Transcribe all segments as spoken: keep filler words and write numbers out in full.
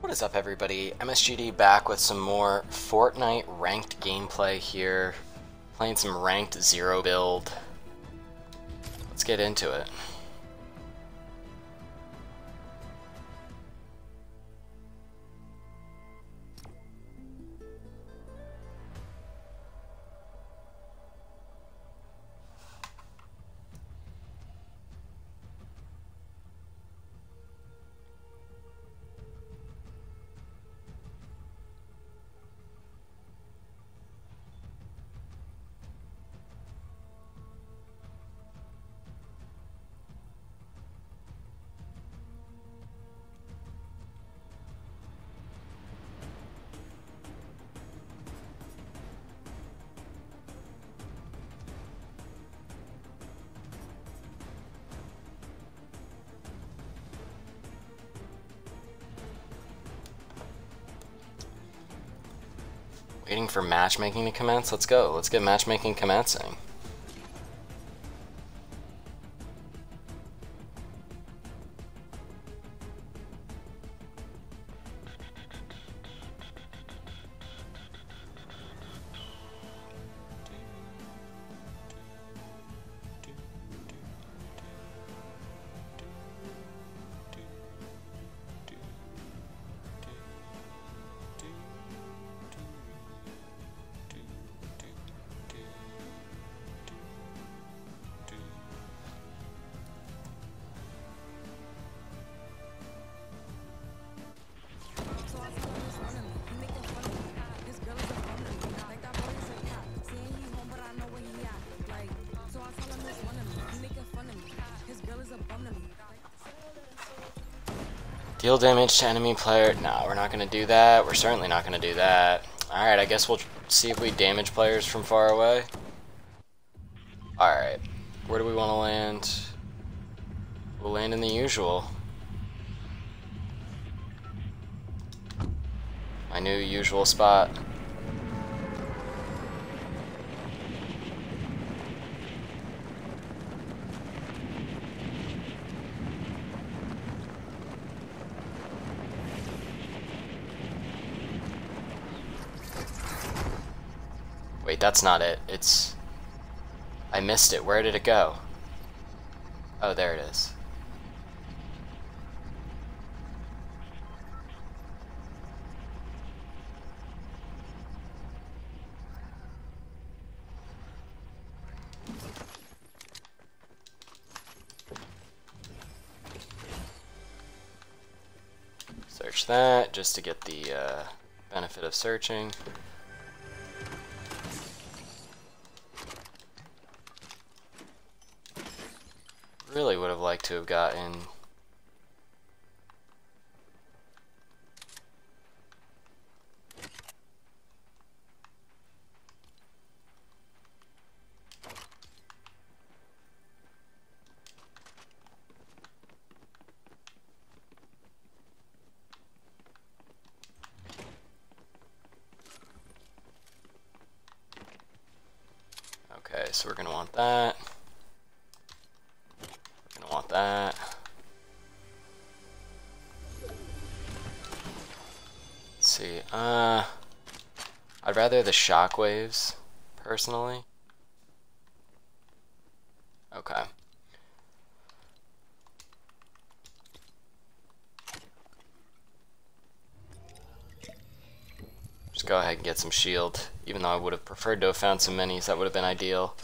What is up, everybody? M S G D back with some more Fortnite ranked gameplay here. Playing some ranked zero build. Let's get into it. Waiting for matchmaking to commence? Let's go. Let's get matchmaking commencing. Deal damage to enemy player. No, we're not going to do that. We're certainly not going to do that. Alright, I guess we'll see if we damage players from far away. Alright, where do we want to land? We'll land in the usual. My new usual spot. Wait, that's not it. It's... I missed it. Where did it go? Oh, there it is. Search that just to get the uh, benefit of searching. Really would have liked to have gotten okay, so we're gonna want that. That. Let's see, uh, I'd rather the shockwaves, personally. Okay. Just go ahead and get some shield, even though I would have preferred to have found some minis, that would have been ideal.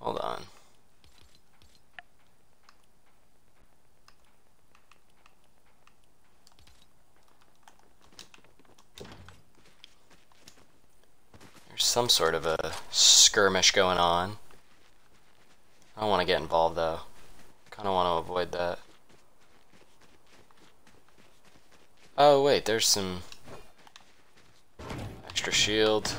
Hold on. There's some sort of a skirmish going on. I don't want to get involved though. Kind of want to avoid that. Oh wait, there's some extra shield.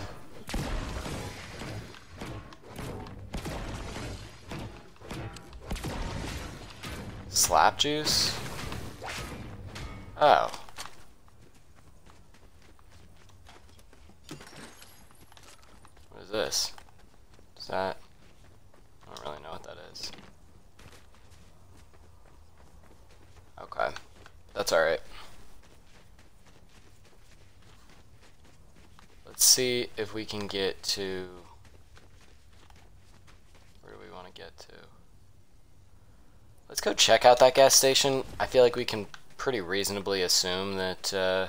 Slap juice? Oh. What is this? Is that? I don't really know what that is. Okay. That's alright. Let's see if we can get to... Where do we want to get to? Let's go check out that gas station. I feel like we can pretty reasonably assume that... Uh,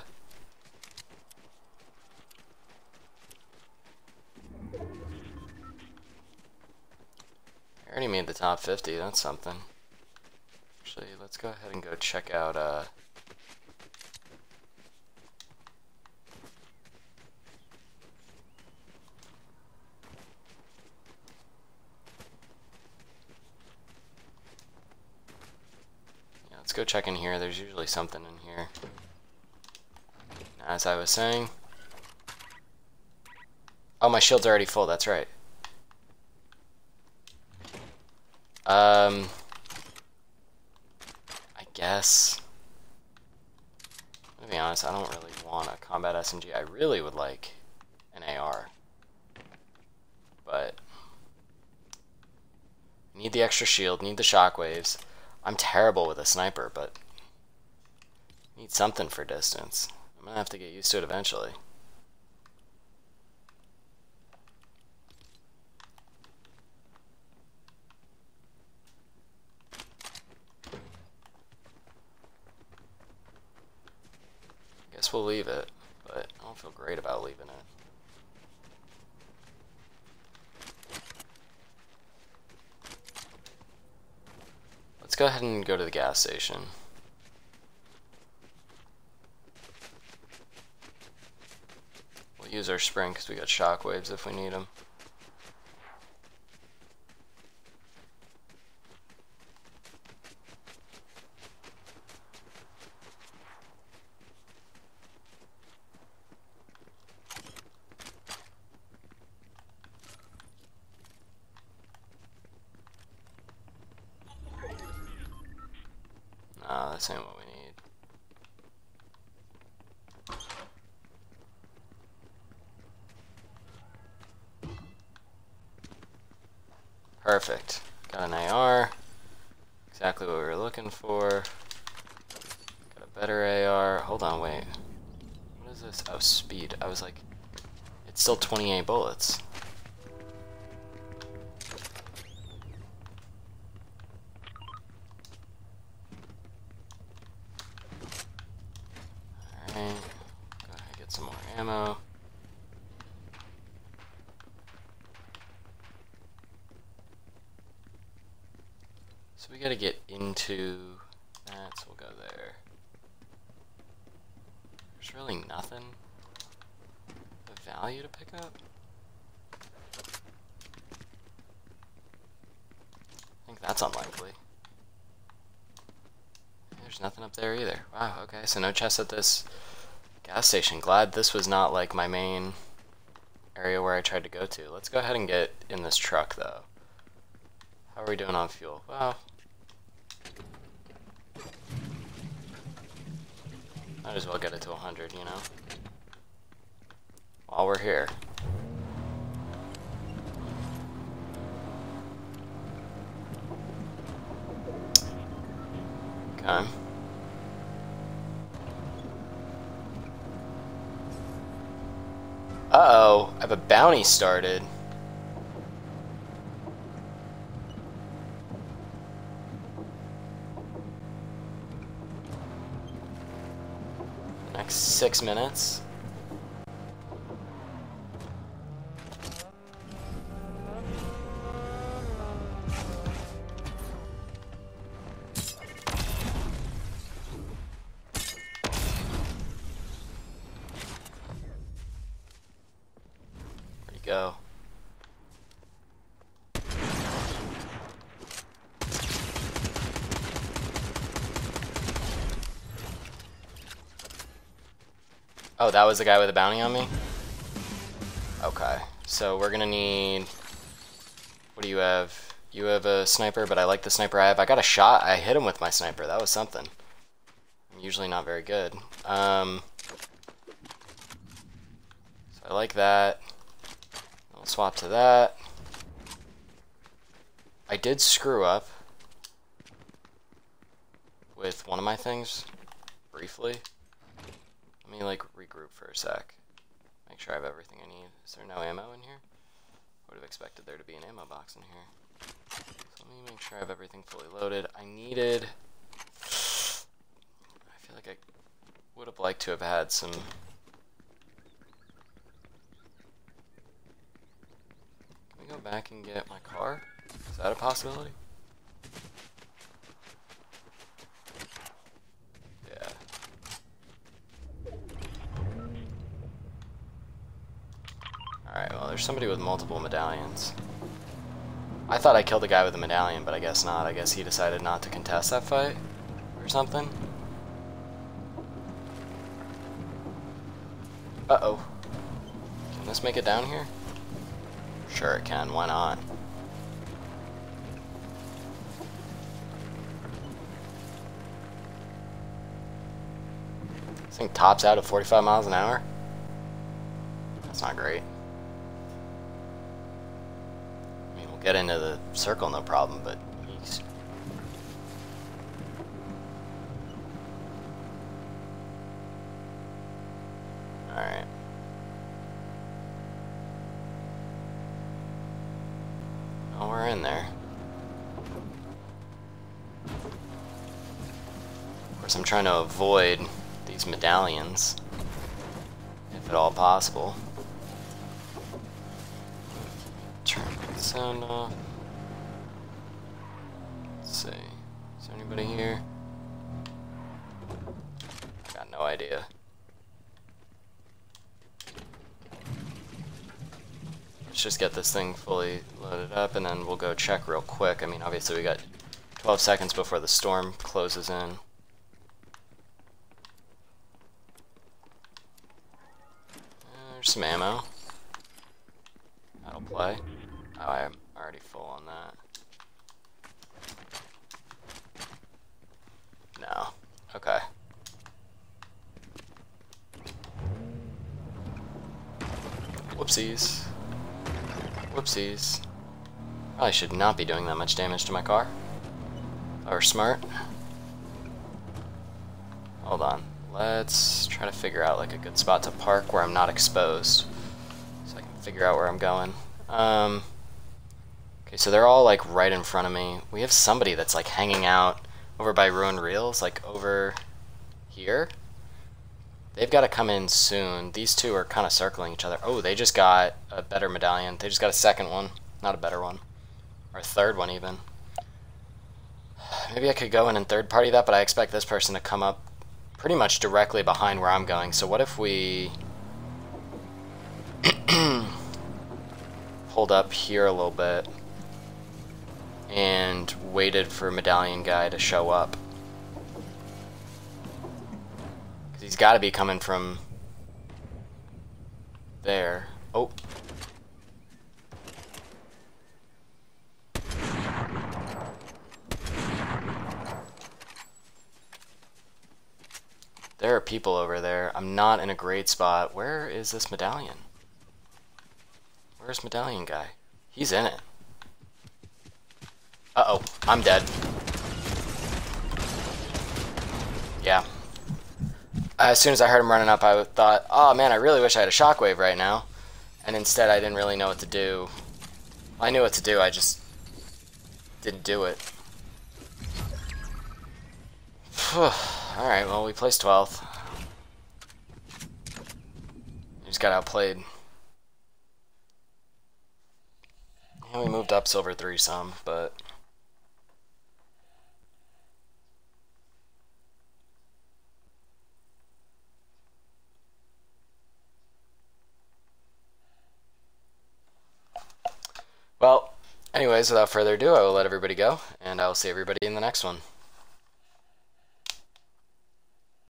I already made the top fifty, that's something. Actually, let's go ahead and go check out... Uh, Let's go check in here. There's usually something in here. As I was saying. Oh, my shield's already full. That's right. Um, I guess. To be honest, I don't really want a combat S M G. I really would like an A R. But I need the extra shield. Need the shockwaves. I'm terrible with a sniper, but I need something for distance. I'm gonna have to get used to it eventually. I guess we'll leave it, but I don't feel great about leaving it. Let's go ahead and go to the gas station. We'll use our spring because we got shockwaves if we need them. That's not what we need. Perfect. Got an A R. Exactly what we were looking for. Got a better A R. Hold on, wait. What is this? Oh, speed. I was like, it's still twenty-eight bullets. So we gotta get into that, so we'll go there. There's really nothing of value to pick up. I think that's unlikely. There's nothing up there either. Wow, okay, so no chests at this gas station. Glad this was not like my main area where I tried to go to. Let's go ahead and get in this truck though. How are we doing on fuel? Wow. Might as well get it to one hundred, you know? While we're here. Okay. Uh-oh, I have a bounty started. Six minutes. Where'd he go? Oh, that was the guy with the bounty on me? Okay, so we're gonna need... What do you have? You have a sniper, but I like the sniper I have. I got a shot. I hit him with my sniper. That was something. I'm usually not very good. Um, so I like that. I'll swap to that. I did screw up with one of my things briefly. Let me like regroup for a sec. Make sure I have everything I need. Is there no ammo in here? Would have expected there to be an ammo box in here. So let me make sure I have everything fully loaded. I needed... I feel like I would have liked to have had some... Can we go back and get my car? Is that a possibility? Yeah. Alright, well there's somebody with multiple medallions. I thought I killed a guy with a medallion, but I guess not. I guess he decided not to contest that fight or something. Uh-oh. Can this make it down here? Sure it can. Why not? This thing tops out at forty-five miles an hour? That's not great. Get into the circle, no problem, but geez. All right. Oh, we're in there. Of course, I'm trying to avoid these medallions, if at all possible. Sound off. Let's see. Is there anybody here? I got no idea. Let's just get this thing fully loaded up and then we'll go check real quick. I mean, obviously, we got twelve seconds before the storm closes in. There's some ammo. That'll play. Oh, I'm already full on that. No. Okay. Whoopsies. Whoopsies. Probably should not be doing that much damage to my car. Or smart. Hold on. Let's try to figure out like a good spot to park where I'm not exposed. So I can figure out where I'm going. Um... Okay, so they're all like right in front of me. We have somebody that's like hanging out over by Ruined Reels, like over here. They've got to come in soon. These two are kind of circling each other. Oh, they just got a better medallion. They just got a second one, not a better one, or a third one even. Maybe I could go in and third party that, but I expect this person to come up pretty much directly behind where I'm going. So what if we pulled up here a little bit and waited for medallion guy to show up? Cause he's got to be coming from there. Oh. There are people over there. I'm not in a great spot. Where is this medallion? Where's medallion guy? He's in it. Uh-oh, I'm dead. Yeah. As soon as I heard him running up, I thought, oh man, I really wish I had a shockwave right now. And instead, I didn't really know what to do. I knew what to do, I just didn't do it. Alright, well, we placed twelfth. We just got outplayed. And we moved up silver three some, but... Well, anyways, without further ado, I will let everybody go, and I will see everybody in the next one.